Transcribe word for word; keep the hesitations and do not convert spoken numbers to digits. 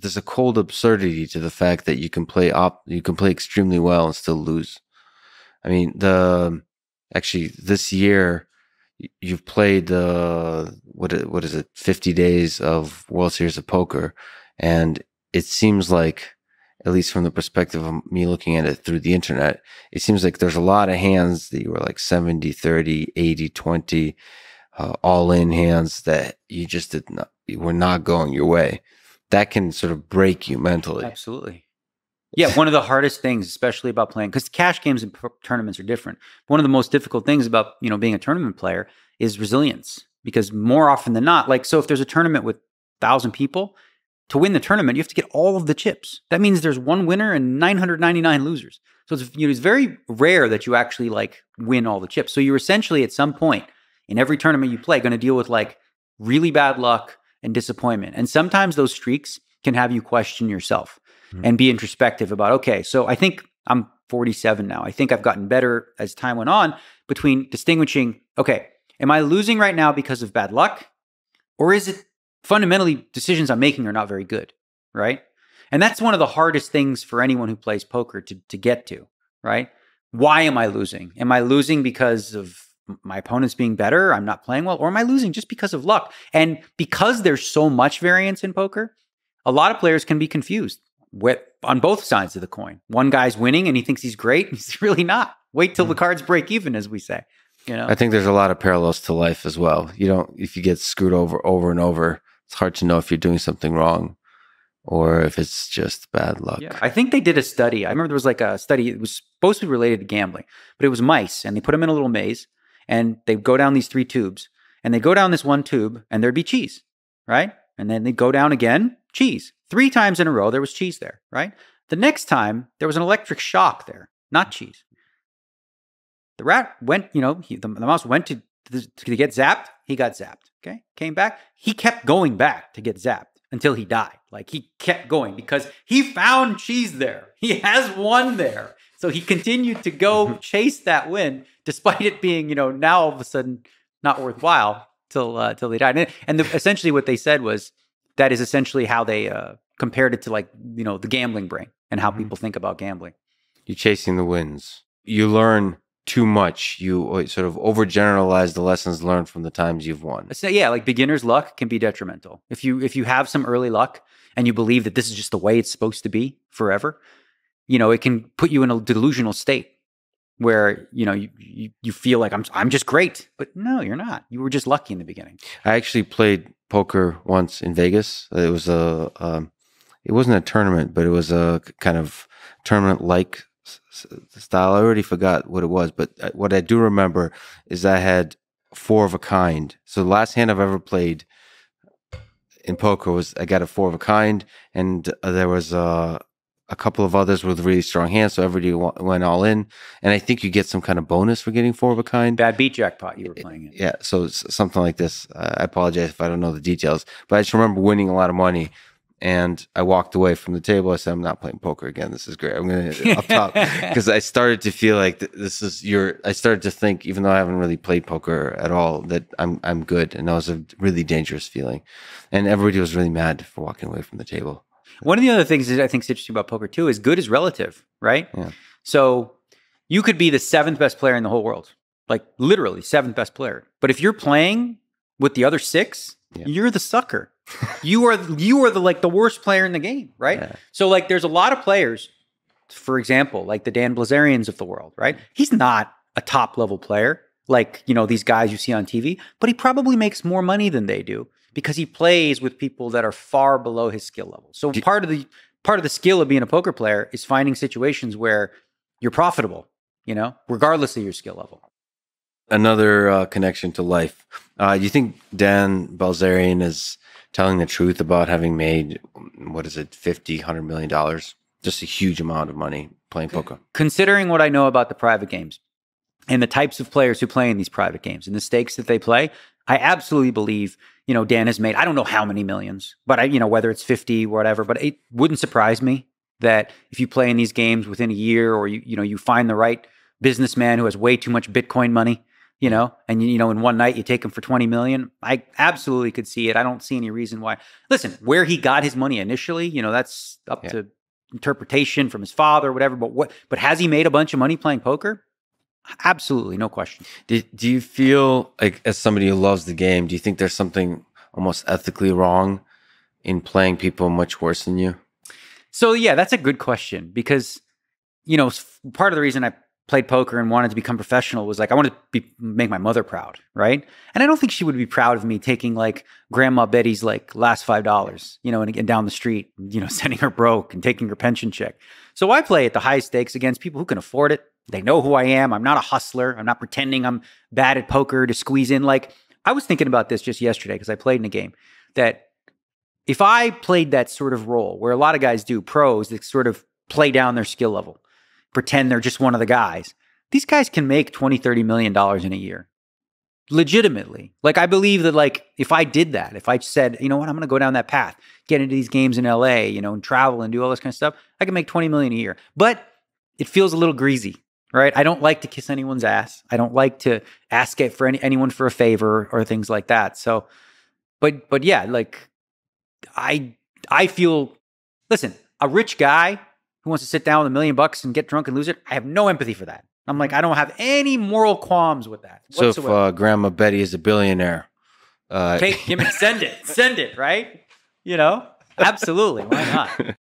there's a cold absurdity to the fact that you can play op you can play extremely well and still lose. I mean, the actually this year you've played uh, what what is it, fifty days of World Series of Poker, and it seems like, at least from the perspective of me looking at it through the internet, it seems like there's a lot of hands that you were like seventy thirty, eighty twenty, uh, all in hands that you just did not, you were not going your way. That can sort of break you mentally. Absolutely. Yeah, one of the hardest things, especially about playing, because cash games and tournaments are different. One of the most difficult things about, you know, being a tournament player is resilience, because more often than not, like, so if there's a tournament with a thousand people, to win the tournament, you have to get all of the chips. That means there's one winner and nine hundred ninety-nine losers. So it's, you know, it's very rare that you actually like win all the chips. So you're essentially at some point in every tournament you play going to deal with like really bad luck and disappointment. And sometimes those streaks can have you question yourself mm-hmm. and be introspective about, okay, so I think I'm forty-seven now. I think I've gotten better as time went on between distinguishing, okay, am I losing right now because of bad luck? Or is it fundamentally decisions I'm making are not very good, right? And that's one of the hardest things for anyone who plays poker to, to get to, right? Why am I losing? Am I losing because of my opponent's being better, I'm not playing well, or am I losing just because of luck? And because there's so much variance in poker, a lot of players can be confused with, on both sides of the coin. One guy's winning and he thinks he's great, and he's really not. Wait till mm. the cards break even, as we say. You know? I think there's a lot of parallels to life as well. You don't, if you get screwed over over and over, it's hard to know if you're doing something wrong or if it's just bad luck. Yeah, I think they did a study. I remember there was like a study, it was supposed to be related to gambling, but it was mice, and they put them in a little maze, and they go down these three tubes, and they go down this one tube, and there'd be cheese, right? And then they go down again, cheese. Three times in a row, there was cheese there, right? The next time, there was an electric shock there, not cheese. The rat went, you know, he, the, the mouse went to, to get zapped. He got zapped, okay? Came back. He kept going back to get zapped until he died. Like, he kept going because he found cheese there. He has one there. So he continued to go chase that win, despite it being, you know, now all of a sudden not worthwhile till uh, till they died. And, and the, essentially what they said was that is essentially how they uh, compared it to, like, you know, the gambling brain and how people think about gambling. You're chasing the wins. You learn too much. You sort of overgeneralize the lessons learned from the times you've won. So yeah, like beginner's luck can be detrimental. If you if you have some early luck and you believe that this is just the way it's supposed to be forever, you know, it can put you in a delusional state where, you know, you, you, you feel like I'm, I'm just great. But no, you're not. You were just lucky in the beginning. I actually played poker once in Vegas. It was a, um, it wasn't a tournament, but it was a kind of tournament-like style. I already forgot what it was, but what I do remember is I had four of a kind. So the last hand I've ever played in poker was, I got a four of a kind, and there was a, a couple of others with really strong hands, so everybody went all in. And I think you get some kind of bonus for getting four of a kind. Bad beat jackpot, you were playing it. Yeah, so it's something like this. Uh, I apologize if I don't know the details, but I just remember winning a lot of money. And I walked away from the table. I said, I'm not playing poker again. This is great. I'm going to up top. Because I started to feel like this is your, I started to think, even though I haven't really played poker at all, that I'm, I'm good. And that was a really dangerous feeling. And everybody was really mad for walking away from the table. One of the other things that I think is interesting about poker too is good is relative, right? Yeah. So you could be the seventh best player in the whole world, like literally seventh best player. But if you're playing with the other six, yeah. you're the sucker. you are you are the like the worst player in the game, right? Yeah. So like there's a lot of players, for example, like the Dan Bilzerians of the world, right? He's not a top level player, like, you know, these guys you see on T V, but he probably makes more money than they do, because he plays with people that are far below his skill level. So part of the part of the skill of being a poker player is finding situations where you're profitable, you know, regardless of your skill level. Another uh, connection to life. Uh, you think Dan Bilzerian is telling the truth about having made, what is it, fifty, a hundred million dollars? Just a huge amount of money playing poker. Considering what I know about the private games and the types of players who play in these private games and the stakes that they play, I absolutely believe, you know, Dan has made, I don't know how many millions, but I, you know, whether it's fifty, whatever, but it wouldn't surprise me that if you play in these games within a year, or you, you know, you find the right businessman who has way too much Bitcoin money, you know, and you know, in one night you take him for twenty million. I absolutely could see it. I don't see any reason why. Listen, where he got his money initially, you know, that's up yeah. to interpretation from his father, whatever. But what? But has he made a bunch of money playing poker? Absolutely, no question. Do, do you feel like, as somebody who loves the game, do you think there's something almost ethically wrong in playing people much worse than you? So yeah, that's a good question, because, you know, part of the reason I played poker and wanted to become professional was like, I wanted to be, make my mother proud, right? And I don't think she would be proud of me taking like Grandma Betty's like last five dollars, you know, and, and down the street, you know, sending her broke and taking her pension check. So I play at the high stakes against people who can afford it. They know who I am. I'm not a hustler. I'm not pretending I'm bad at poker to squeeze in. Like, I was thinking about this just yesterday because I played in a game that if I played that sort of role where a lot of guys do, pros that sort of play down their skill level, pretend they're just one of the guys, these guys can make twenty, thirty million dollars in a year. Legitimately. Like, I believe that, like, if I did that, if I said, you know what, I'm going to go down that path, get into these games in L A, you know, and travel and do all this kind of stuff, I can make twenty million dollars a year. But it feels a little greasy. Right? I don't like to kiss anyone's ass. I don't like to ask it for any, anyone for a favor or things like that. So, but, but yeah, like I, I feel, listen, a rich guy who wants to sit down with a million bucks and get drunk and lose it, I have no empathy for that. I'm like, I don't have any moral qualms with that whatsoever. So if uh, Grandma Betty is a billionaire, uh, take, give me, send it, send it, right? You know, absolutely. Why not?